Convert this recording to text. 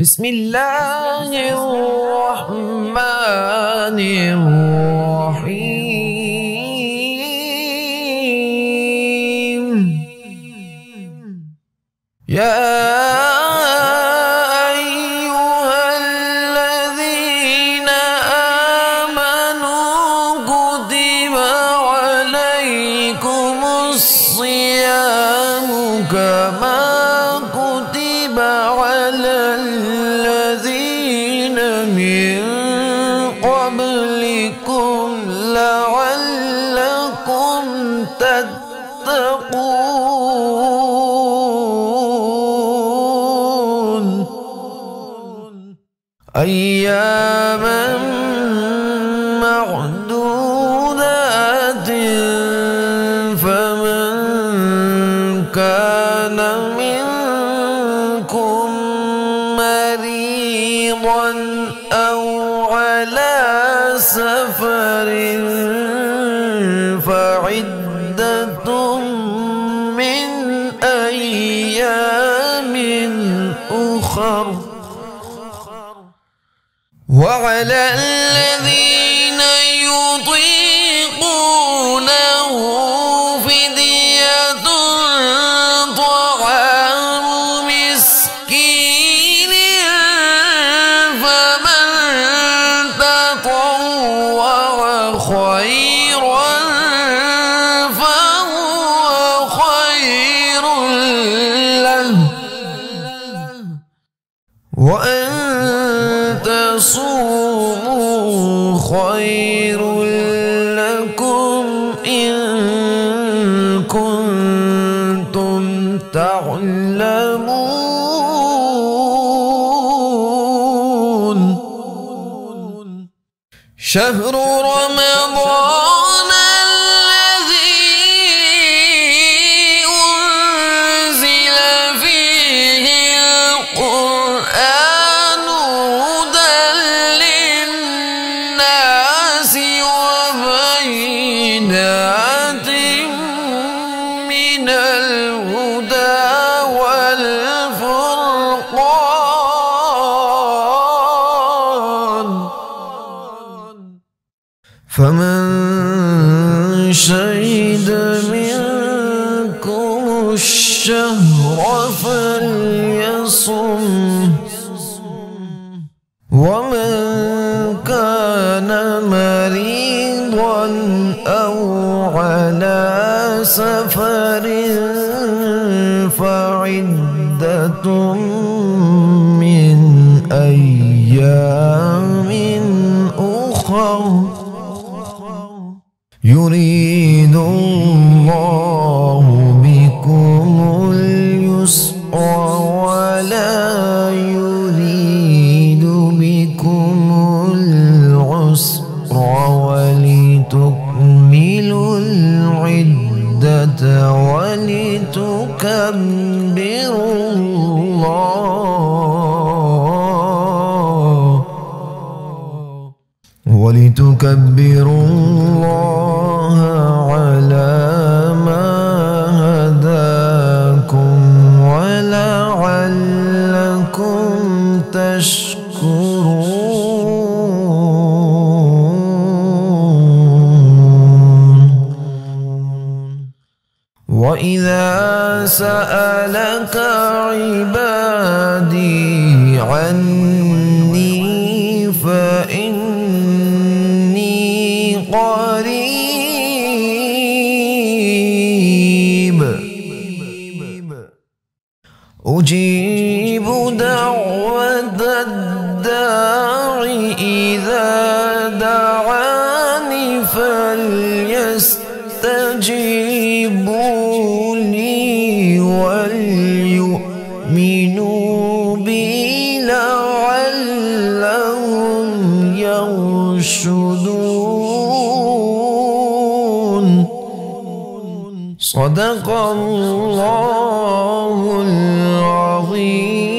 بسم الله الرحمن الرحيم يا أيها الذين آمنوا كتب عليكم الصيام كما كتب على الذين من قبلكم لعلكم تتقون أياما معدودات فمن كان منكم مريضا أو على سفر فعدة من أيام أخر وعلى الذين يطيقونه فدية طعام مسكين فمن تطوع خيرا فهو خير له وأن تصوموا خير لكم إن كنتم تعلمون شهر رمضان من الهدى والفرقان فمن شهد منكم الشهر فليصم ومن كان مريضا أو على سفر فعدة من أيام أخر يريد الله بكم اليسر ولا يريد بكم العسر ولتكملوا العدة ولتكبروا الله على ما هداكم ولعلكم تشكرون. وإذا سألك عبادي عني فإني قريب أجيب دعوة الداعي إذا دعاني فليستجيبوا لي وليؤمنوا بي لعلهم يرشدون. صدق الله العظيم.